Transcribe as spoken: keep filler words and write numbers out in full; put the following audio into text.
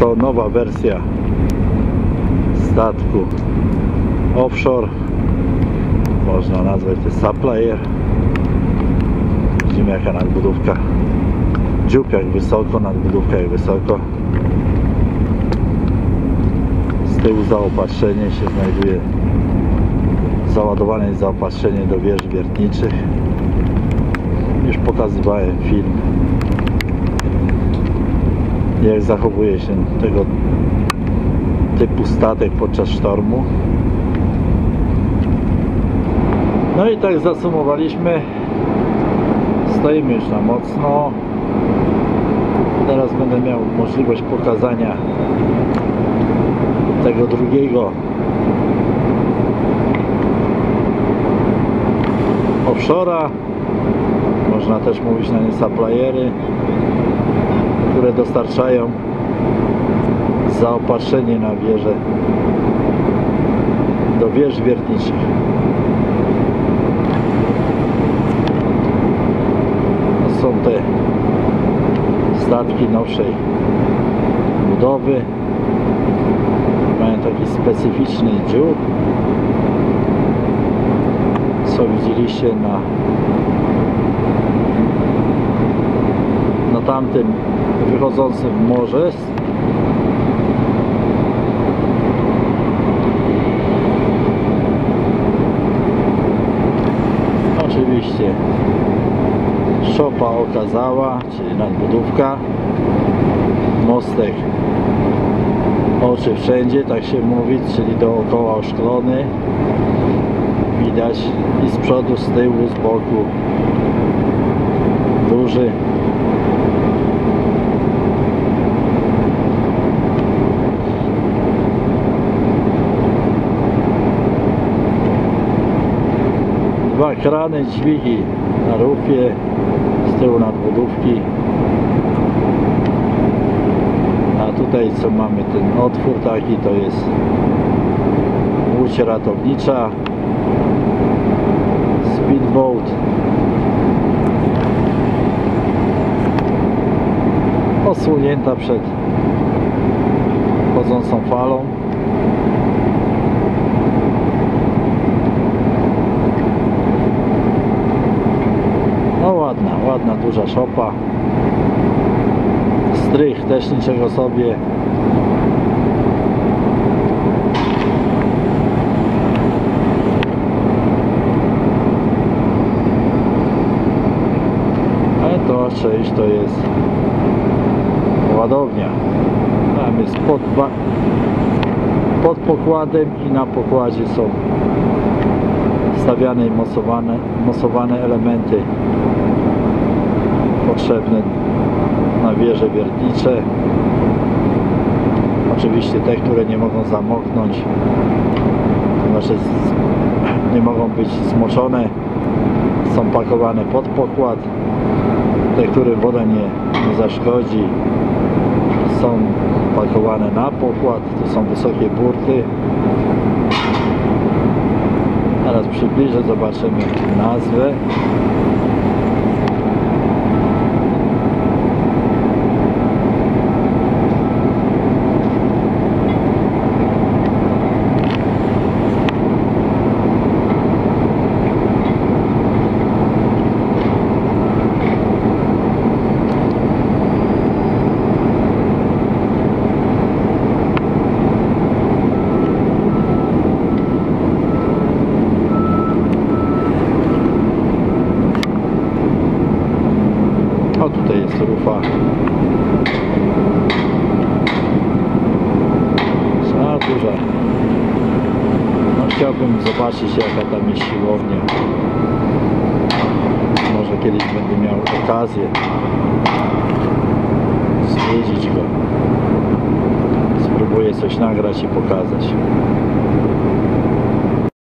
to nowa wersja statku offshore, można nazwać to Supplier. Widzimy jaka nadbudówka, dziób jak wysoko, nadbudówka jak wysoko. Z tyłu zaopatrzenie się znajduje, załadowane jest zaopatrzenie do wież wiertniczych. Już pokazywałem film, jak zachowuje się tego typu statek podczas sztormu. No i tak zasumowaliśmy. Stoimy już na mocno. Teraz będę miał możliwość pokazania tego drugiego offshore'a. Można też mówić na nie suppliery, które dostarczają zaopatrzenie na wieże, do wież wiertniczych. To są te statki nowszej budowy, mają taki specyficzny dziób, co widzieliście na na tamtym wychodzącym w morze. Oczywiście szopa okazała, czyli nadbudówka, mostek oczy wszędzie, tak się mówi, czyli dookoła oszklony, widać i z przodu, z tyłu, z boku, duży. Dwa krany, dźwigi na rufie, z tyłu nadbudówki. A tutaj co mamy, ten otwór taki, to jest łódź ratownicza, speedboat. Osłonięta przed chodzącą falą. Ładna, ładna, duża szopa. Strych też niczego sobie. A to część to jest ładownia. Tam jest pod, pod pokładem i na pokładzie są stawiane i mocowane, mocowane elementy potrzebne na wieże wiertnicze, oczywiście te, które nie mogą zamoknąć, znaczy nie mogą być zmoczone, są pakowane pod pokład, te, którym woda nie, nie zaszkodzi, są pakowane na pokład. To są wysokie burty. Teraz przybliżę, zobaczymy nazwę. Tutaj jest rufa. A, duża. No, chciałbym zobaczyć jaka tam jest siłownia. Może kiedyś będę miał okazję zwiedzić go. Spróbuję coś nagrać i pokazać.